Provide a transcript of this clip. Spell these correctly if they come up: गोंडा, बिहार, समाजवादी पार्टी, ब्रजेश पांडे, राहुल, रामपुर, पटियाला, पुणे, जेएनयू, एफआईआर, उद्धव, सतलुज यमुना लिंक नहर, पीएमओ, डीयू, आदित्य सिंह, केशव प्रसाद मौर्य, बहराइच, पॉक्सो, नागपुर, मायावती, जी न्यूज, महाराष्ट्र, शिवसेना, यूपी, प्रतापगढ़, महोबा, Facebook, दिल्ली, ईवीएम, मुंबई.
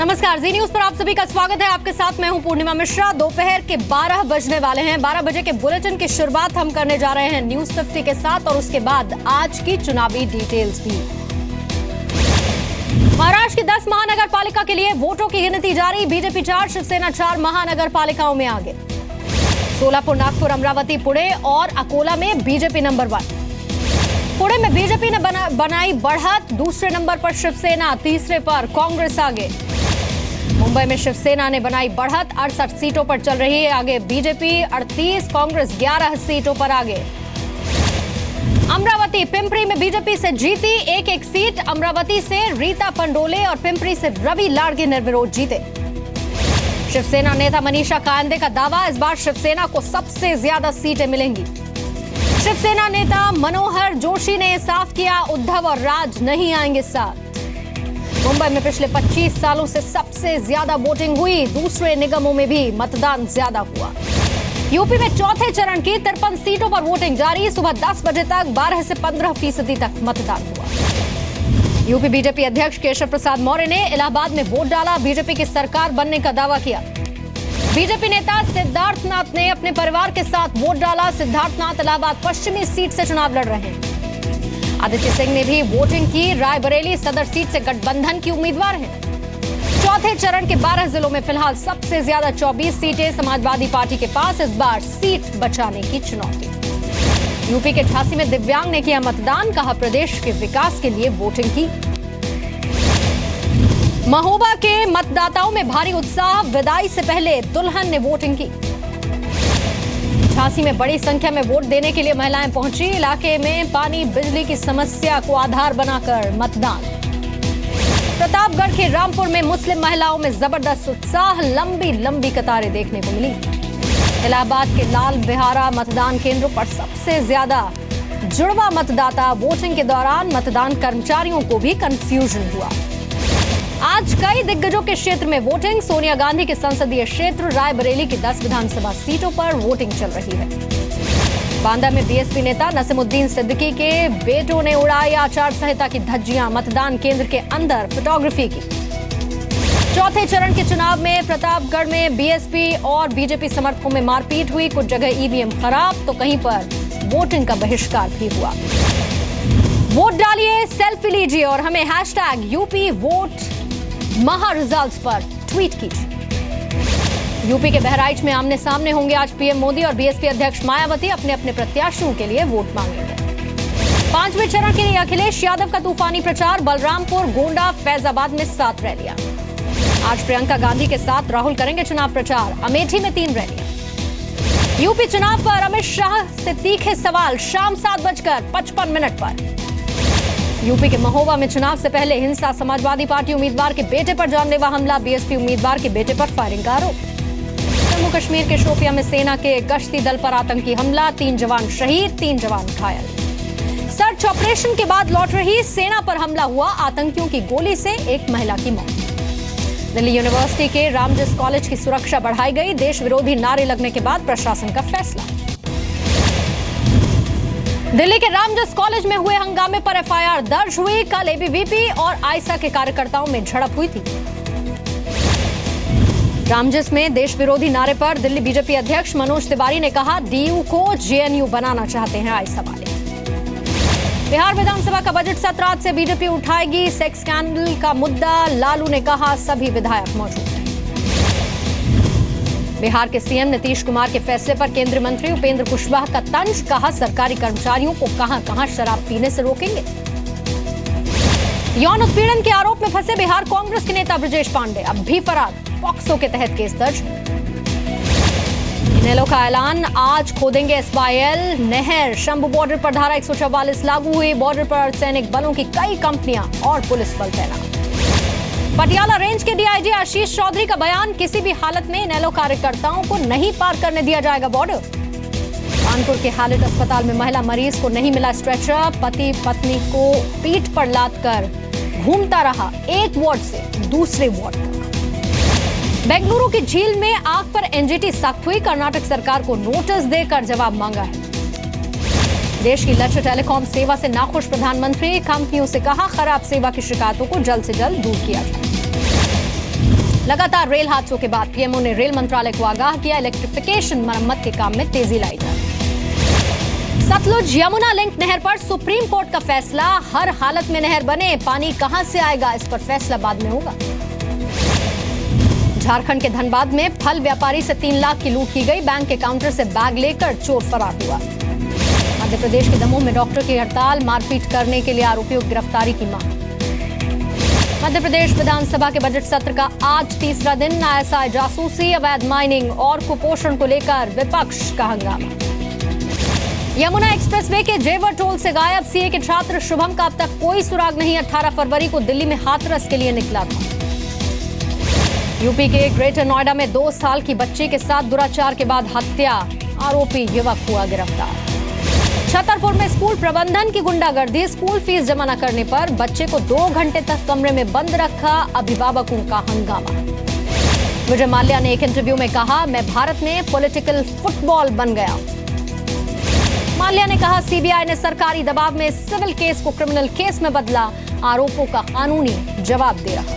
नमस्कार, जी न्यूज पर आप सभी का स्वागत है। आपके साथ मैं हूं पूर्णिमा मिश्रा। दोपहर के 12 बजने वाले हैं। 12 बजे के बुलेटिन की शुरुआत हम करने जा रहे हैं न्यूज 50 के साथ और उसके बाद आज की चुनावी डिटेल्स भी। महाराष्ट्र की 10 महानगर पालिका के लिए वोटों की गिनती जारी। बीजेपी 4, शिवसेना 4 महानगर पालिकाओं में आगे। सोलापुर, नागपुर, अमरावती, पुणे और अकोला में बीजेपी नंबर 1। पुणे में बीजेपी ने बनाई बढ़त। दूसरे नंबर पर शिवसेना, तीसरे पर कांग्रेस आगे। मुंबई में शिवसेना ने बनाई बढ़त। 68 सीटों पर चल रही है आगे बीजेपी। 38, कांग्रेस 11 सीटों पर आगे। अमरावती, पिंपरी में बीजेपी से जीती 1-1 सीट। अमरावती से रीता पंडोले और पिंपरी से रवि लाड़गे निर्विरोध जीते। शिवसेना नेता मनीषा कांदे का दावा, इस बार शिवसेना को सबसे ज्यादा सीटें मिलेंगी। शिवसेना नेता मनोहर जोशी ने साफ किया, उद्धव और राज नहीं आएंगे साथ। मुंबई में पिछले 25 सालों से सबसे ज्यादा वोटिंग हुई। दूसरे निगमों में भी मतदान ज्यादा हुआ। यूपी में चौथे चरण की 53 सीटों पर वोटिंग जारी। सुबह 10 बजे तक 12 से 15% तक मतदान हुआ। यूपी बीजेपी अध्यक्ष केशव प्रसाद मौर्य ने इलाहाबाद में वोट डाला। बीजेपी की सरकार बनने का दावा किया। बीजेपी नेता सिद्धार्थनाथ ने अपने परिवार के साथ वोट डाला। सिद्धार्थनाथ इलाहाबाद पश्चिमी सीट से चुनाव लड़ रहे हैं। आदित्य सिंह ने भी वोटिंग की। रायबरेली सदर सीट से गठबंधन की उम्मीदवार हैं। चौथे चरण के 12 जिलों में फिलहाल सबसे ज्यादा 24 सीटें समाजवादी पार्टी के पास। इस बार सीट बचाने की चुनौती। यूपी के 88 में दिव्यांग ने किया मतदान। कहा, प्रदेश के विकास के लिए वोटिंग की। महोबा के मतदाताओं में भारी उत्साह। विदाई से पहले दुल्हन ने वोटिंग की। झांसी में बड़ी संख्या में वोट देने के लिए महिलाएं पहुंची। इलाके में पानी, बिजली की समस्या को आधार बनाकर मतदान। प्रतापगढ़ के रामपुर में मुस्लिम महिलाओं में जबरदस्त उत्साह। लंबी लंबी कतारें देखने को मिली। इलाहाबाद के लाल बिहारा मतदान केंद्रों पर सबसे ज्यादा जुड़वा मतदाता। वोटिंग के दौरान मतदान कर्मचारियों को भी कंफ्यूजन हुआ। आज कई दिग्गजों के क्षेत्र में वोटिंग। सोनिया गांधी के संसदीय क्षेत्र रायबरेली की 10 विधानसभा सीटों पर वोटिंग चल रही है। बांदा में बीएसपी नेता नसीमुद्दीन सिद्दीकी के बेटों ने उड़ाई आचार संहिता की धज्जियां। मतदान केंद्र के अंदर फोटोग्राफी की। चौथे चरण के चुनाव में प्रतापगढ़ में बीएसपी और बीजेपी समर्थकों में मारपीट हुई। कुछ जगह ईवीएम खराब तो कहीं पर वोटिंग का बहिष्कार भी हुआ। वोट डालिए, सेल्फी लीजिए और हमें #UPVoteMahaResults पर ट्वीट कीजिए। यूपी के बहराइच में आमने सामने होंगे आज पीएम मोदी और बीएसपी अध्यक्ष मायावती। अपने अपने प्रत्याशियों के लिए वोट मांगेंगे। 5वें चरण के लिए अखिलेश यादव का तूफानी प्रचार। बलरामपुर, गोंडा, फैजाबाद में 7 रैलियां। आज प्रियंका गांधी के साथ राहुल करेंगे चुनाव प्रचार। अमेठी में 3 रैलियां। यूपी चुनाव पर अमित शाह से तीखे सवाल। शाम 7:55 पर यूपी के महोबा में चुनाव से पहले हिंसा। समाजवादी पार्टी उम्मीदवार के बेटे पर जानलेवा हमला। बीएसपी उम्मीदवार के बेटे पर फायरिंग का आरोप। जम्मू कश्मीर के शोपियां में सेना के गश्ती दल पर आतंकी हमला। 3 जवान शहीद, 3 जवान घायल। सर्च ऑपरेशन के बाद लौट रही सेना पर हमला हुआ। आतंकियों की गोली से एक महिला की मौत। दिल्ली यूनिवर्सिटी के रामजस कॉलेज की सुरक्षा बढ़ाई गई। देश विरोधी नारे लगने के बाद प्रशासन का फैसला। दिल्ली के रामजस कॉलेज में हुए हंगामे पर एफआईआर दर्ज हुई। कल एबीवीपी और आईसा के कार्यकर्ताओं में झड़प हुई थी। रामजस में देश विरोधी नारे पर दिल्ली बीजेपी अध्यक्ष मनोज तिवारी ने कहा, डीयू को जेएनयू बनाना चाहते हैं आईसा वाले। बिहार विधानसभा का बजट सत्र आज से बीजेपी उठाएगी। सेक्स स्कैंडल का मुद्दा, लालू ने कहा सभी विधायक मौजूद। बिहार के सीएम नीतीश कुमार के फैसले पर केंद्रीय मंत्री उपेंद्र कुशवाहा का तंज। कहा, सरकारी कर्मचारियों को कहां कहां शराब पीने से रोकेंगे। यौन उत्पीड़न के आरोप में फंसे बिहार कांग्रेस के नेता ब्रजेश पांडे अब भी फरार। पॉक्सो के तहत केस दर्ज। इनेलो का ऐलान, आज खोदेंगे एसवाईएल नहर। शंभू बॉर्डर पर धारा 144 लागू हुई। बॉर्डर पर सैनिक बलों की कई कंपनियां और पुलिस बल तैनात। पटियाला रेंज के डीआईजी आशीष चौधरी का बयान, किसी भी हालत में इनेलो कार्यकर्ताओं को नहीं पार करने दिया जाएगा बॉर्डर। कानपुर के हालेट अस्पताल में महिला मरीज को नहीं मिला स्ट्रेचर। पति पत्नी को पीठ पर लाद कर घूमता रहा एक वार्ड से दूसरे वार्ड तक। बेंगलुरु की झील में आग पर एनजीटी सख्त हुई। कर्नाटक सरकार को नोटिस देकर जवाब मांगा है। देश की लक्ष्य टेलीकॉम सेवा से नाखुश प्रधानमंत्री। कंपनियों से कहा, खराब सेवा की शिकायतों को जल्द से जल्द दूर किया जाए। लगातार रेल हादसों के बाद पीएमओ ने रेल मंत्रालय को आगाह किया, इलेक्ट्रिफिकेशन मरम्मत के काम में तेजी लाई जाए। सतलुज यमुना लिंक नहर पर सुप्रीम कोर्ट का फैसला, हर हालत में नहर बने, पानी कहां से आएगा इस पर फैसला बाद में होगा। झारखंड के धनबाद में फल व्यापारी से 3 लाख की लूट की गई, बैंक के काउंटर से बैग लेकर चोर फरार हुआ। मध्य प्रदेश के दमोह में डॉक्टर की हड़ताल, मारपीट करने के लिए आरोपियों की गिरफ्तारी की मांग। मध्य प्रदेश विधानसभा के बजट सत्र का आज तीसरा दिन, आईसा जासूसी, अवैध माइनिंग और कुपोषण को लेकर विपक्ष का हंगामा। यमुना एक्सप्रेसवे के जेवर टोल से गायब सीए के छात्र शुभम का अब तक कोई सुराग नहीं, 18 फरवरी को दिल्ली में हाथरस के लिए निकला था। यूपी के ग्रेटर नोएडा में 2 साल की बच्ची के साथ दुराचार के बाद हत्या, आरोपी युवक हुआ गिरफ्तार। छतरपुर में स्कूल प्रबंधन की गुंडागर्दी, स्कूल फीस जमा न करने पर बच्चे को 2 घंटे तक कमरे में बंद रखा, अभिभावकों का हंगामा। विजय माल्या ने एक इंटरव्यू में कहा, मैं भारत में पॉलिटिकल फुटबॉल बन गया। माल्या ने कहा, सीबीआई ने सरकारी दबाव में सिविल केस को क्रिमिनल केस में बदला, आरोपों का कानूनी जवाब दे रहा।